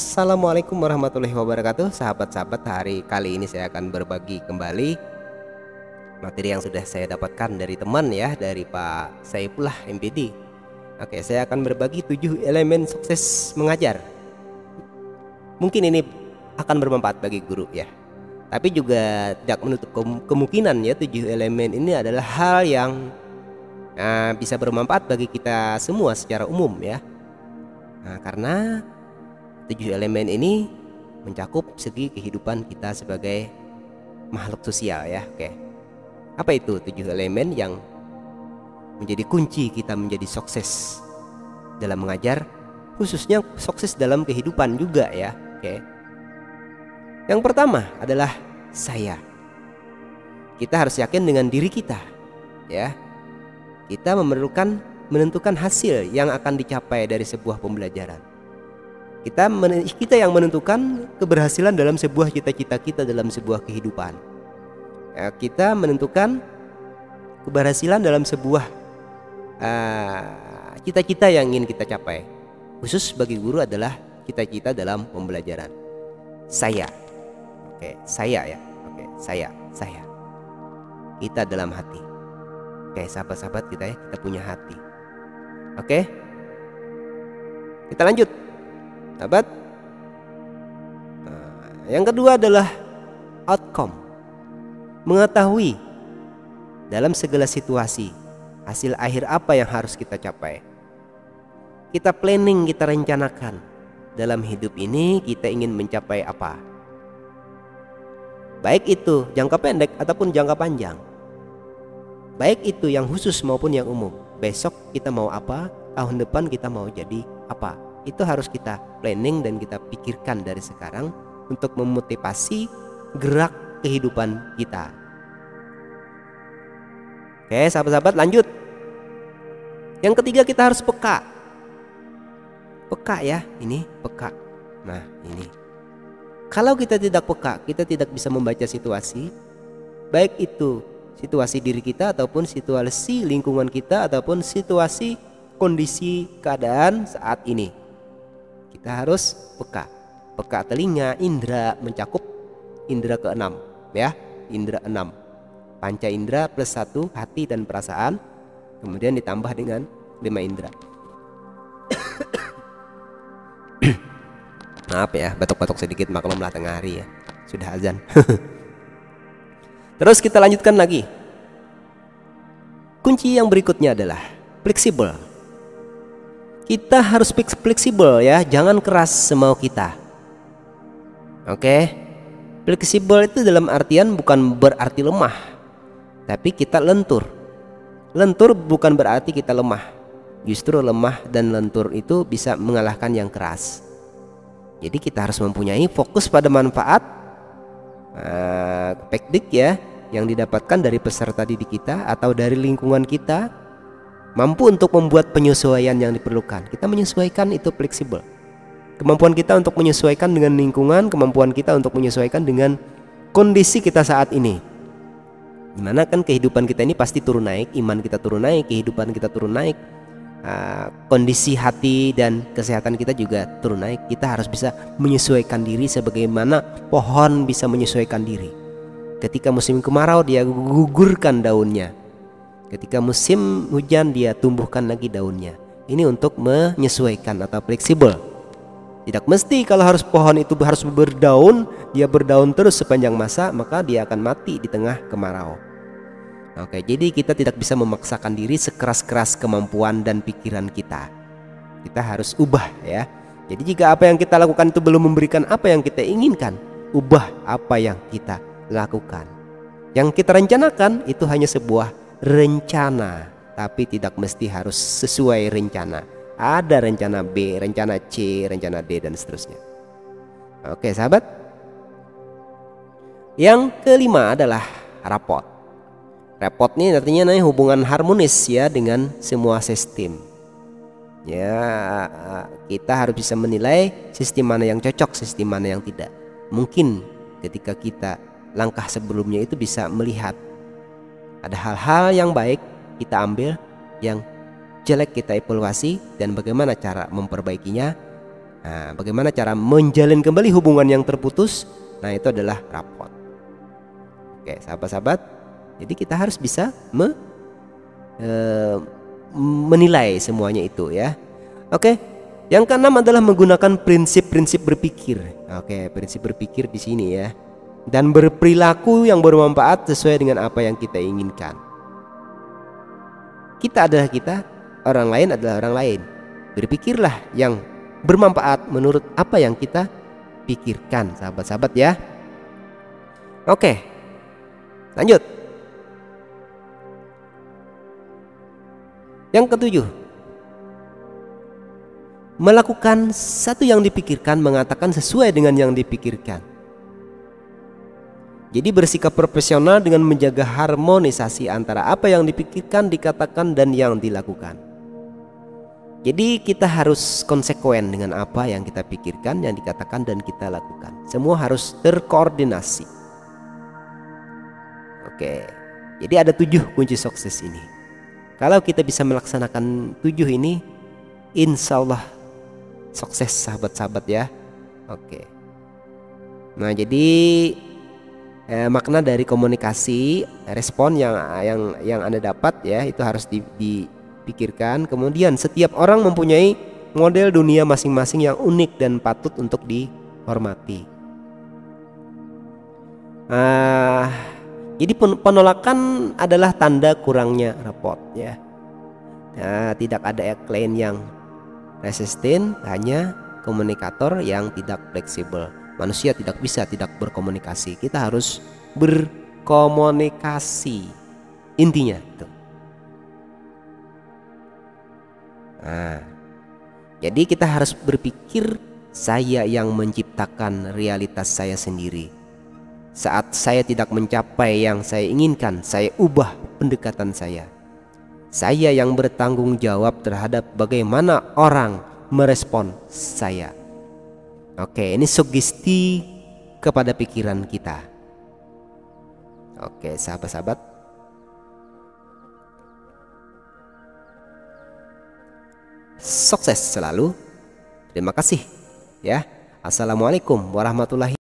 Assalamualaikum warahmatullahi wabarakatuh. Sahabat-sahabat, kali ini saya akan berbagi kembali materi yang sudah saya dapatkan dari teman ya, dari Pak Saifulah MPD. Oke, saya akan berbagi 7 elemen sukses mengajar. Mungkin ini akan bermanfaat bagi guru ya, tapi juga tidak menutup kemungkinan ya 7 elemen ini adalah hal yang bisa bermanfaat bagi kita semua secara umum ya. Nah, karena 7 elemen ini mencakup segi kehidupan kita sebagai makhluk sosial ya. Oke. Apa itu 7 elemen yang menjadi kunci kita menjadi sukses dalam mengajar, khususnya sukses dalam kehidupan juga ya. Oke. Yang pertama adalah saya. Kita harus yakin dengan diri kita ya. Kita menentukan hasil yang akan dicapai dari sebuah pembelajaran. Kita yang menentukan keberhasilan dalam sebuah cita-cita kita, dalam sebuah kehidupan ya. Kita menentukan keberhasilan dalam sebuah cita-cita yang ingin kita capai. Khusus bagi guru adalah cita-cita dalam pembelajaran. Saya. Oke, saya ya. Oke, saya. Kita dalam hati. Oke, sahabat-sahabat kita ya, kita punya hati. Oke, kita lanjut. Sahabat, yang kedua adalah outcome. Mengetahui dalam segala situasi hasil akhir apa yang harus kita capai. Kita planning, kita rencanakan dalam hidup ini kita ingin mencapai apa, baik itu jangka pendek ataupun jangka panjang, baik itu yang khusus maupun yang umum. Besok kita mau apa, tahun depan kita mau jadi apa, itu harus kita planning dan kita pikirkan dari sekarang untuk memotivasi gerak kehidupan kita. Oke, sahabat-sahabat, lanjut. Yang ketiga, kita harus peka. Peka ya, ini peka. Nah, ini kalau kita tidak peka, kita tidak bisa membaca situasi, baik itu situasi diri kita ataupun situasi lingkungan kita ataupun situasi kondisi keadaan saat ini. Kita harus peka. Peka telinga, indera, mencakup indera ke-6 ya, indera 6. Panca indera plus 1 hati dan perasaan, kemudian ditambah dengan 5 indera. Maaf ya, batuk-batuk sedikit, maklumlah tengah hari ya, sudah azan. Terus kita lanjutkan lagi. Kunci yang berikutnya adalah fleksibel. Kita harus fleksibel ya, jangan keras semau kita. Oke, fleksibel itu dalam artian bukan berarti lemah, tapi kita lentur. Lentur bukan berarti kita lemah, justru lemah dan lentur itu bisa mengalahkan yang keras. Jadi kita harus mempunyai fokus pada manfaat praktik ya, yang didapatkan dari peserta didik kita atau dari lingkungan kita, mampu untuk membuat penyesuaian yang diperlukan. Kita menyesuaikan itu fleksibel. Kemampuan kita untuk menyesuaikan dengan lingkungan, kemampuan kita untuk menyesuaikan dengan kondisi kita saat ini. Dimana kan kehidupan kita ini pasti turun naik, iman kita turun naik, kehidupan kita turun naik, kondisi hati dan kesehatan kita juga turun naik. Kita harus bisa menyesuaikan diri sebagaimana pohon bisa menyesuaikan diri. Ketika musim kemarau dia gugurkan daunnya, ketika musim hujan dia tumbuhkan lagi daunnya. Ini untuk menyesuaikan atau fleksibel. Tidak mesti kalau harus pohon itu harus berdaun, dia berdaun terus sepanjang masa, maka dia akan mati di tengah kemarau. Oke, jadi kita tidak bisa memaksakan diri sekeras-keras kemampuan dan pikiran kita. Kita harus ubah ya. Jadi jika apa yang kita lakukan itu belum memberikan apa yang kita inginkan, ubah apa yang kita lakukan. Yang kita rencanakan itu hanya sebuah rencana, tapi tidak mesti harus sesuai rencana. Ada rencana B, rencana C, rencana D, dan seterusnya. Oke, sahabat. Yang kelima adalah rapot. Rapot ini artinya hubungan harmonis ya dengan semua sistem. Ya, kita harus bisa menilai sistem mana yang cocok, sistem mana yang tidak. Mungkin ketika kita langkah sebelumnya itu bisa melihat ada hal-hal yang baik kita ambil, yang jelek kita evaluasi, dan bagaimana cara memperbaikinya. Nah, bagaimana cara menjalin kembali hubungan yang terputus? Nah, itu adalah rapot. Oke, sahabat-sahabat, jadi kita harus bisa menilai semuanya itu ya. Oke, yang keenam adalah menggunakan prinsip-prinsip berpikir. Oke, prinsip berpikir di sini ya. Dan berperilaku yang bermanfaat sesuai dengan apa yang kita inginkan. Kita adalah kita, orang lain adalah orang lain. Berpikirlah yang bermanfaat menurut apa yang kita pikirkan, sahabat-sahabat ya. Oke, lanjut. Yang ketujuh, melakukan satu yang dipikirkan, mengatakan sesuai dengan yang dipikirkan. Jadi bersikap profesional dengan menjaga harmonisasi antara apa yang dipikirkan, dikatakan, dan yang dilakukan. Jadi kita harus konsekuen dengan apa yang kita pikirkan, yang dikatakan, dan kita lakukan. Semua harus terkoordinasi. Oke, jadi ada 7 kunci sukses ini. Kalau kita bisa melaksanakan 7 ini, insya Allah sukses, sahabat-sahabat ya. Oke, nah jadi makna dari komunikasi, respon yang Anda dapat ya, itu harus dipikirkan. Kemudian setiap orang mempunyai model dunia masing-masing yang unik dan patut untuk dihormati. Jadi penolakan adalah tanda kurangnya rapport ya. Nah, tidak ada klien yang resisten, hanya komunikator yang tidak fleksibel. Manusia tidak bisa tidak berkomunikasi. Kita harus berkomunikasi. Intinya itu. Nah, jadi kita harus berpikir, saya yang menciptakan realitas saya sendiri. Saat saya tidak mencapai yang saya inginkan, saya ubah pendekatan saya. Saya yang bertanggung jawab terhadap bagaimana orang merespon saya. Oke, ini sugesti kepada pikiran kita. Oke, sahabat-sahabat. Sukses selalu. Terima kasih ya. Assalamualaikum warahmatullahi